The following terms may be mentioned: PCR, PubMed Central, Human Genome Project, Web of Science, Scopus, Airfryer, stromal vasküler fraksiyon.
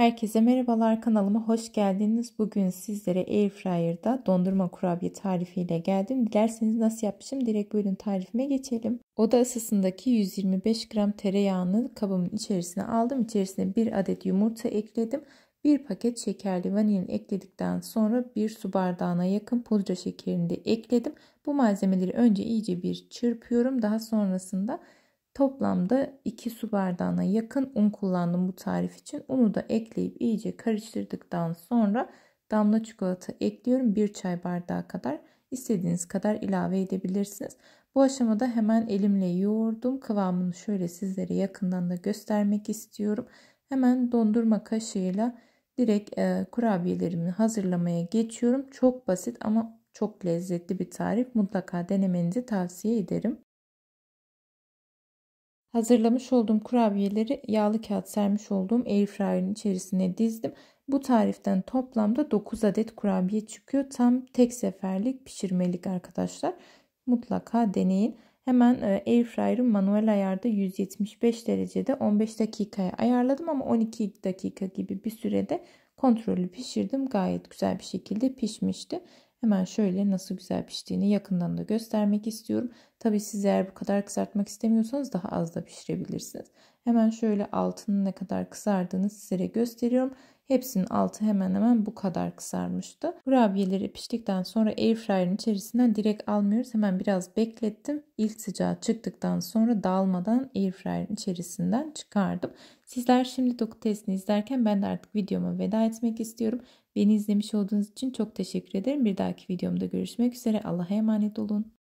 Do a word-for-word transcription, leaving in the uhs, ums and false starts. Herkese merhabalar, kanalıma hoş geldiniz. Bugün sizlere Airfryer'da dondurma kurabiye tarifiyle geldim. Dilerseniz nasıl yapmışım direkt buyurun tarifime geçelim. Oda ısısındaki yüz yirmi beş gram tereyağını kabımın içerisine aldım. İçerisine bir adet yumurta ekledim. bir paket şekerli vanilin ekledikten sonra bir su bardağına yakın pudra şekerini de ekledim. Bu malzemeleri önce iyice bir çırpıyorum. Daha sonrasında toplamda iki su bardağına yakın un kullandım bu tarif için. Unu da ekleyip iyice karıştırdıktan sonra damla çikolata ekliyorum. bir çay bardağı kadar, istediğiniz kadar ilave edebilirsiniz. Bu aşamada hemen elimle yoğurdum. Kıvamını şöyle sizlere yakından da göstermek istiyorum. Hemen dondurma kaşığıyla direkt kurabiyelerimi hazırlamaya geçiyorum. Çok basit ama çok lezzetli bir tarif. Mutlaka denemenizi tavsiye ederim. Hazırlamış olduğum kurabiyeleri yağlı kağıt sermiş olduğum airfryer'ın içerisine dizdim. Bu tariften toplamda dokuz adet kurabiye çıkıyor. Tam tek seferlik pişirmelik arkadaşlar. Mutlaka deneyin. Hemen airfryer'ın manuel ayarda yüz yetmiş beş derecede on beş dakikaya ayarladım ama on iki dakika gibi bir sürede kontrollü pişirdim. Gayet güzel bir şekilde pişmişti. Hemen şöyle nasıl güzel piştiğini yakından da göstermek istiyorum. Tabii siz eğer bu kadar kızartmak istemiyorsanız daha az da pişirebilirsiniz. Hemen şöyle altının ne kadar kızardığını sizlere gösteriyorum. Hepsinin altı hemen hemen bu kadar kızarmıştı. Kurabiyeleri piştikten sonra airfryer'ın içerisinden direkt almıyoruz. Hemen biraz beklettim. İlk sıcağı çıktıktan sonra dağılmadan airfryer'ın içerisinden çıkardım. Sizler şimdi doku testini izlerken ben de artık videoma veda etmek istiyorum. Beni izlemiş olduğunuz için çok teşekkür ederim. Bir dahaki videomda görüşmek üzere. Allah'a emanet olun.